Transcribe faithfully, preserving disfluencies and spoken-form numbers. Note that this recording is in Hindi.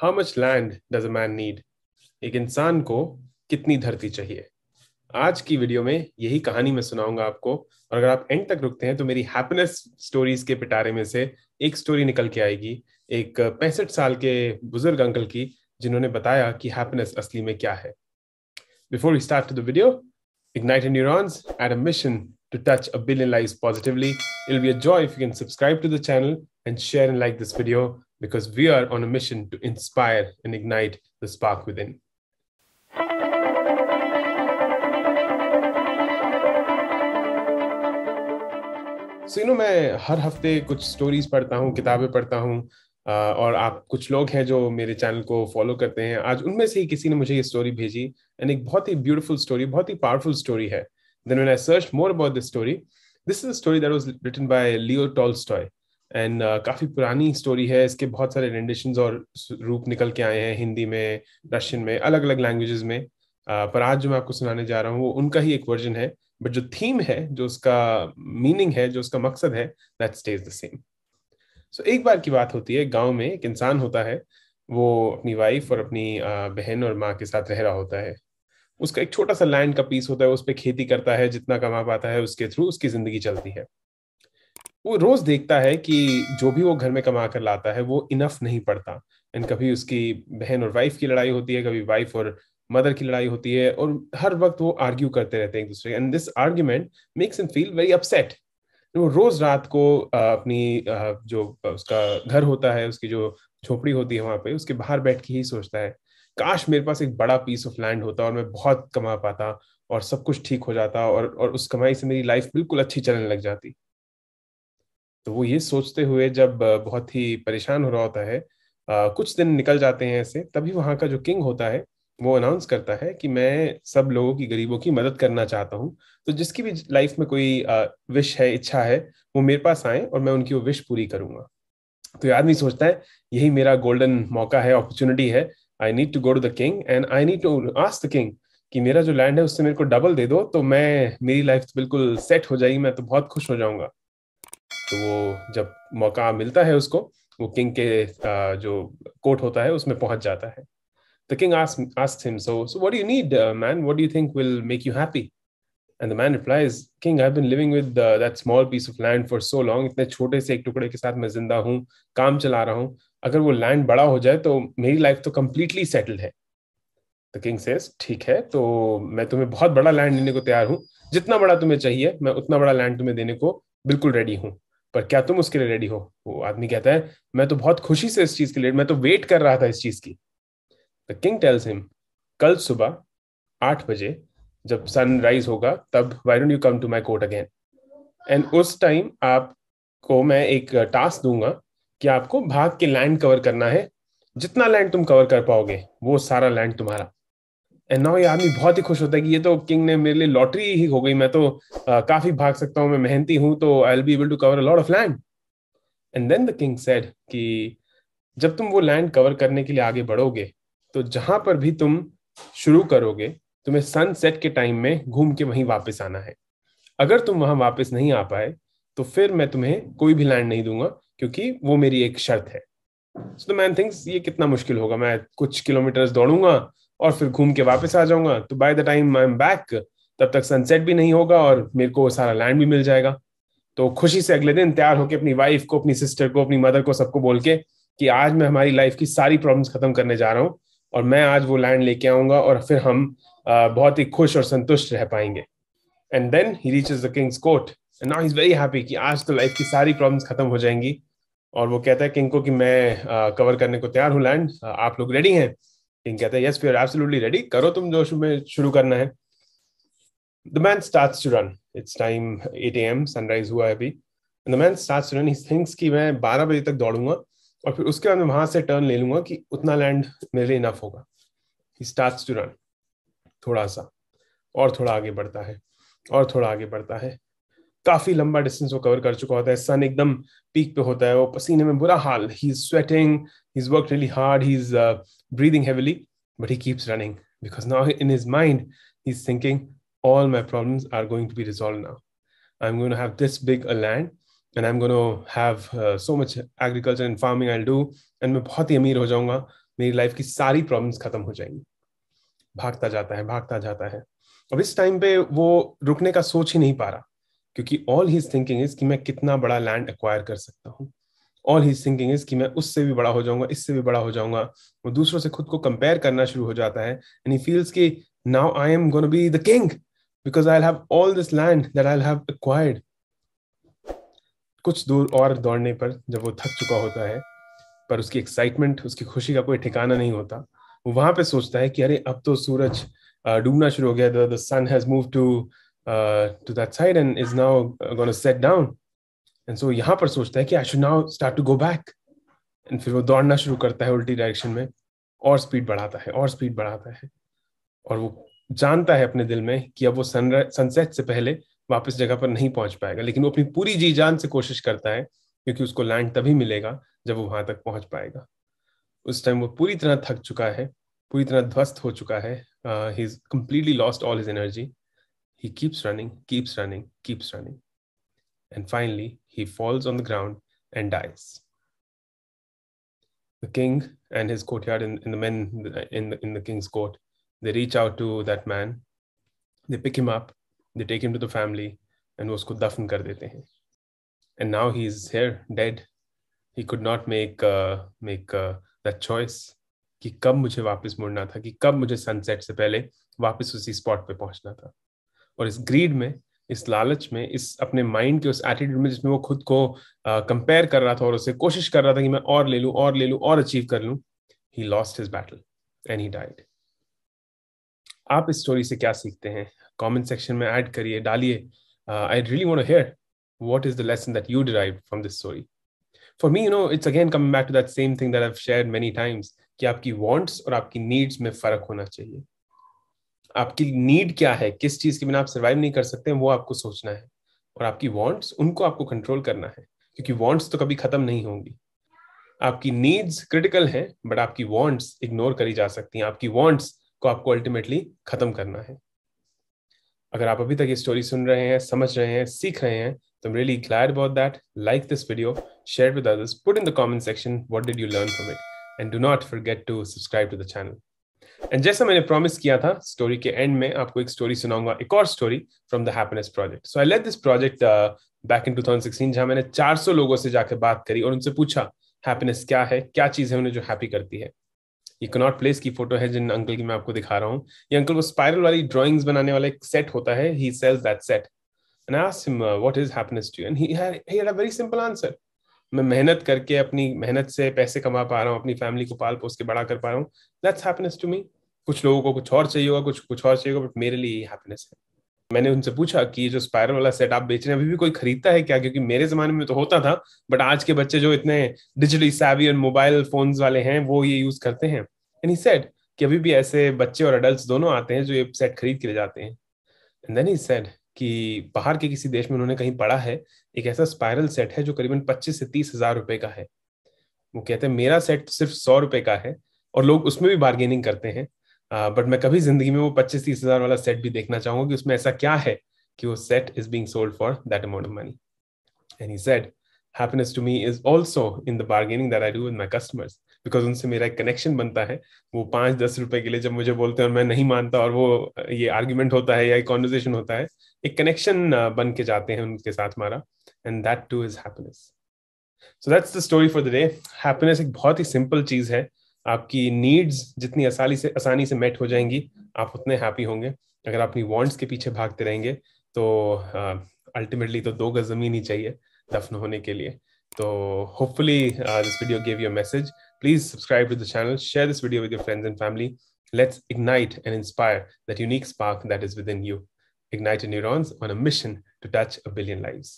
How much land does a man need, एक इंसान को कितनी धरती चाहिए। आज की वीडियो में यही कहानी मैं सुनाऊंगा आपको, और अगर आप एंड तक रुकते हैं तो मेरी हैप्पीनेस स्टोरीज के पिटारे में से एक स्टोरी निकल के आएगी, एक पैंसठ साल के बुजुर्ग अंकल की, जिन्होंने बताया कि हैप्पीनेस असली में क्या है। Before we start the video, ignite your neurons at a mission to touch a billion lives positively. It'll be a joy if you can subscribe to the channel and share and like this video, because we are on a mission to inspire and ignite the spark within. So you know, मैं हर हफ्ते कुछ stories पढ़ता हूँ, किताबें पढ़ता हूँ, और आप कुछ लोग हैं जो मेरे चैनल को फॉलो करते हैं। आज उनमें से ही किसी ने मुझे ये story भेजी, and एक बहुत ही beautiful story, बहुत ही powerful story है। Then when I searched more about this story, this is a story that was written by Leo Tolstoy, and uh, काफी पुरानी story है। इसके बहुत सारे renditions और रूप निकल के आए हैं, हिंदी में, रशियन में, अलग अलग languages में, uh, पर आज जो मैं आपको सुनाने जा रहा हूँ वो उनका ही एक version है, but जो theme है, जो उसका meaning है, जो उसका मकसद है, that stays the same. So एक बार की बात होती है, गाँव में एक इंसान होता है, वो अपनी वाइफ और अपनी uh, बहन और माँ के साथ रह रहा होता है। उसका एक छोटा सा लैंड का पीस होता है, उस पर खेती करता है, जितना कमा पाता है उसके थ्रू उसकी जिंदगी चलती है। वो रोज देखता है कि जो भी वो घर में कमा कर लाता है वो इनफ नहीं पड़ता, एंड कभी उसकी बहन और वाइफ की लड़ाई होती है, कभी वाइफ और मदर की लड़ाई होती है, और हर वक्त वो आर्ग्यू करते रहते हैं एक दूसरे। And this argument makes him feel very upset. वो रोज रात को अपनी जो उसका घर होता है, उसकी जो झोपड़ी होती है वहां पे, उसके बाहर बैठ के ही सोचता है, काश मेरे पास एक बड़ा पीस ऑफ लैंड होता और मैं बहुत कमा पाता और सब कुछ ठीक हो जाता, और और उस कमाई से मेरी लाइफ बिल्कुल अच्छी चलने लग जाती। तो वो ये सोचते हुए जब बहुत ही परेशान हो रहा होता है, आ, कुछ दिन निकल जाते हैं ऐसे, तभी वहाँ का जो किंग होता है वो अनाउंस करता है कि मैं सब लोगों की, गरीबों की मदद करना चाहता हूँ, तो जिसकी भी लाइफ में कोई आ, विश है, इच्छा है, वो मेरे पास आए और मैं उनकी वो विश पूरी करूँगा। तो ये आदमी सोचता है यही मेरा गोल्डन मौका है, अपॉर्चुनिटी है, I need to go to the king and I need to ask the king कि मेरा जो लैंड है उससे मेरे को डबल दे दो, तो मैं, मेरी लाइफ बिल्कुल सेट हो जाएगी, मैं तो बहुत खुश हो जाऊंगा। तो वो जब मौका मिलता है उसको, वो किंग के जो कोर्ट होता है उसमें पहुंच जाता है। The king asks him, so so what do you need man, what do you think will make you happy. And the man replies, king I have been living with that small piece of land for so long, इतने छोटे से एक टुकड़े के साथ मैं जिंदा हूँ, काम चला रहा हूँ, अगर वो लैंड बड़ा हो जाए तो मेरी लाइफ तो कम्प्लीटली सेटल्ड है। तो किंग सेज, ठीक है, तो मैं तुम्हें बहुत बड़ा लैंड देने को तैयार हूँ, जितना बड़ा तुम्हें चाहिए मैं उतना बड़ा लैंड तुम्हें देने को बिल्कुल रेडी हूँ, पर क्या तुम उसके लिए रेडी हो। वो आदमी कहता है मैं तो बहुत खुशी से इस चीज के लिए, मैं तो वेट कर रहा था इस चीज की। द किंग टेल्स हिम, कल सुबह आठ बजे जब सनराइज होगा तब why don't you come to my court again, and उस टाइम आपको मैं एक टास्क दूंगा कि आपको भाग के लैंड कवर करना है, जितना लैंड तुम कवर कर पाओगे वो सारा लैंड तुम्हारा। एंड नाउ ये आदमी बहुत ही खुश होता है कि ये तो किंग ने मेरे लिए लॉटरी ही हो गई, मैं तो आ, काफी भाग सकता हूँ, मैं मेहनती हूँ, तो I will be able to cover a lot of land. And then the king said कि जब तुम वो लैंड कवर करने के लिए आगे बढ़ोगे तो जहां पर भी तुम शुरू करोगे तुम्हें सनसेट के टाइम में घूम के वहीं वापस आना है। अगर तुम वहां वापस नहीं आ पाए तो फिर मैं तुम्हें कोई भी लैंड नहीं दूंगा, क्योंकि वो मेरी एक शर्त है। सो द मैन थिंक्स ये कितना मुश्किल होगा, मैं कुछ किलोमीटर्स दौड़ूंगा और फिर घूम के वापस आ जाऊंगा, तो by the time I am back तब तक सनसेट भी नहीं होगा और मेरे को सारा लैंड भी मिल जाएगा। तो खुशी से अगले दिन तैयार होकर अपनी वाइफ को, अपनी सिस्टर को, अपनी मदर को, सबको बोल के कि आज मैं हमारी लाइफ की सारी प्रॉब्लम्स खत्म करने जा रहा हूँ और मैं आज वो लैंड लेके आऊंगा और फिर हम बहुत ही खुश और संतुष्ट रह पाएंगे। And then he reaches the king's court and now he is very happy कि आज तो लाइफ की सारी प्रॉब्लम्स खत्म हो जाएंगी, और वो कहता है किंग को कि मैं आ, कवर करने को तैयार हूँ लैंड, आप लोग रेडी हैं। किंग कहता है yes we are absolutely ready, करो तुम जो में शुरू करना है। The man starts to run, it's time eight A M, sunrise हुआ है अभी। The man starts to run, he thinks कि मैं बारह बजे तक दौड़ूंगा और फिर उसके बाद मैं वहां से टर्न ले लूंगा कि उतना लैंड मेरे लिए इनफ होगा। ही स्टार्ट्स टू रन, थोड़ा सा और थोड़ा आगे बढ़ता है और थोड़ा आगे बढ़ता है, काफी लंबा डिस्टेंस वो कवर कर चुका होता है, सन एकदम पीक पे होता है, वो पसीने में बुरा हाल, he is sweating, he is work really hard, he is breathing heavily, but he keeps running because now in his mind he is thinking all my problems are going to be resolve now, I am going to have this big a land and I am going to have so much agriculture and farming I will do, and मैं बहुत ही अमीर हो जाऊंगा मेरी लाइफ की सारी प्रॉब्लम्स खत्म हो जाएंगी। भागता जाता है भागता जाता है। अब इस टाइम पे वो रुकने का सोच ही नहीं पा रहा, क्योंकि all he is thinking is कि मैं कितना बड़ा लैंड एक्वायर कर सकता हूँ। All he is thinking is कि मैं उससे भी बड़ा हो जाऊंगा, इससे भी बड़ा हो जाऊंगा। वो दूसरों से खुद को कंपेयर करना शुरू हो जाता है एंड ही फील्स कि now I am gonna be the king because I will have all this land that I will have acquired. कुछ दूर और दौड़ने पर जब वो थक चुका होता है, पर उसकी एक्साइटमेंट, उसकी खुशी का कोई ठिकाना नहीं होता। वो वहां पे सोचता है कि अरे अब तो सूरज डूबना शुरू हो गया, the sun has moved to to that side and is now gonna set down. And so यहाँ पर सोचता है कि I should now start to go back. And फिर वो दौड़ना शुरू करता है उल्टी डायरेक्शन में, और स्पीड बढ़ाता है और स्पीड बढ़ाता है। और वो जानता है अपने दिल में कि अब वो सनराइज सनसेट से पहले वापस जगह पर नहीं पहुंच पाएगा, लेकिन वो अपनी पूरी जी जान से कोशिश करता है, क्योंकि उसको लैंड तभी मिलेगा जब वो वहां तक पहुंच पाएगा। उस टाइम वो पूरी तरह थक चुका है, पूरी तरह ध्वस्त हो चुका है। He is completely lost all his energy. He keeps running, keeps running, keeps running. And finally, he falls on the ground and dies. The king and his courtyard and, and the men in the, in the king's court, they reach out to that man. They pick him up, they take him to the family and usko dafn kar dete hain. And now he is here, dead. He could not make, uh, make uh, that choice. Ki kab mujhe वापस मुड़ना था, कि कब मुझे सनसेट से पहले वापस उसी स्पॉट पे पहुंचना था। और इस ग्रीड में, इस लालच में, इस अपने माइंड के उस एटीट्यूड में जिसमें वो खुद को कंपेयर uh, कर रहा था और उसे कोशिश कर रहा था कि मैं और ले लूं और ले लूं और अचीव कर लूं, he lost his battle and he died. आप इस स्टोरी से क्या सीखते हैं? कमेंट सेक्शन में ऐड करिए, डालिए। I really want to hear what is the lesson that you derived from this story. For me, you know, it's again coming back to that same thing that I have shared many times, कि आपकी वांट्स और आपकी नीड्स में फर्क होना चाहिए। आपकी नीड क्या है, किस चीज के बिना आप सर्वाइव नहीं कर सकते, वो आपको सोचना है। और आपकी वांट्स, उनको आपको कंट्रोल करना है, क्योंकि वांट्स तो कभी खत्म नहीं होंगी। आपकी नीड्स क्रिटिकल हैं, बट आपकी वांट्स इग्नोर करी जा सकती हैं। आपकी वांट्स को आपको अल्टीमेटली खत्म करना है। अगर आप अभी तक ये स्टोरी सुन रहे हैं, समझ रहे हैं, सीख रहे हैं, तो I am really glad about that. Like this video, share with others, put in the comment section what did you learn from it, and do not forget to subscribe to the channel. And जैसा मैंने प्रॉमिस किया था, स्टोरी के एंड में आपको एक स्टोरी सुनाऊंगा, एक और story from the happiness project. So I led this project back in two thousand sixteen, जहां मैंने चार सौ लोगों से जाकर बात करी और उनसे पूछा हैप्पीनेस क्या है, क्या चीज है उन्हें जो हैप्पी करती है। ये कनॉट प्लेस की फोटो है जिन अंकल की मैं आपको दिखा रहा हूँ। ये अंकल वो स्पायरल वाली ड्रॉइंग्स बनाने वाला एक सेट होता है, he sells that set. And I asked him what is happiness to you, and he had a very simple answer. मैं मेहनत करके, अपनी मेहनत से पैसे कमा पा रहा हूँ, अपनी फैमिली को पाल पोस के बड़ा कर पा रहा हूँ, दैट्स हैप्पीनेस टू मी। कुछ लोगों को कुछ और चाहिए होगा, कुछ कुछ और चाहिए होगा, बट मेरे लिए ये हैप्पीनेस है। मैंने उनसे पूछा कि ये जो स्पायरल वाला सेट आप बेच रहे हैं, अभी भी कोई खरीदता है क्या? क्योंकि मेरे जमाने में तो होता था, बट आज के बच्चे जो इतने डिजिटली सैवी और मोबाइल फोन्स वाले हैं, वो ये यूज करते हैं। एंड ही सेड कि अभी भी ऐसे बच्चे और एडल्ट्स दोनों आते हैं जो ये सेट खरीद के ले जाते हैं। एंड देन ही सेड कि बाहर के किसी देश में उन्होंने कहीं पढ़ा है, एक ऐसा स्पायरल सेट है जो करीबन पच्चीस से तीस हजार रुपए का है। वो कहते हैं मेरा सेट तो सिर्फ सौ रुपए का है, और लोग उसमें भी बार्गेनिंग करते हैं, बट मैं कभी जिंदगी में वो पच्चीस तीस हजार वाला सेट भी देखना चाहूंगा कि उसमें ऐसा क्या है कि वो set is being sold for that amount of money. And he said happiness to me is also in the bargaining that I do with my customers, because उनसे मेरा एक कनेक्शन बनता है। वो पाँच दस रुपए के लिए जब मुझे बोलते हैं और मैं नहीं मानता, और वो ये आर्ग्यूमेंट होता है या एक कॉन्वर्सेशन होता है, एक कनेक्शन बन के जाते हैं उनके साथ हमारा। And that too is happiness. So that's the story for the day. Happiness एक बहुत ही सिंपल चीज है। आपकी नीड्स जितनी आसानी से आसानी से मेट हो जाएंगी, आप उतने हैप्पी होंगे। अगर आप अपनी वांट्स के पीछे भागते रहेंगे तो अल्टीमेटली uh, तो दो गज जमीन ही चाहिए दफन होने के लिए। तो hopefully this video give you a message. Please subscribe to the channel, share this video with your friends and family. Let's ignite and inspire that unique spark that is within you. Ignite your neurons on a mission to touch a billion lives.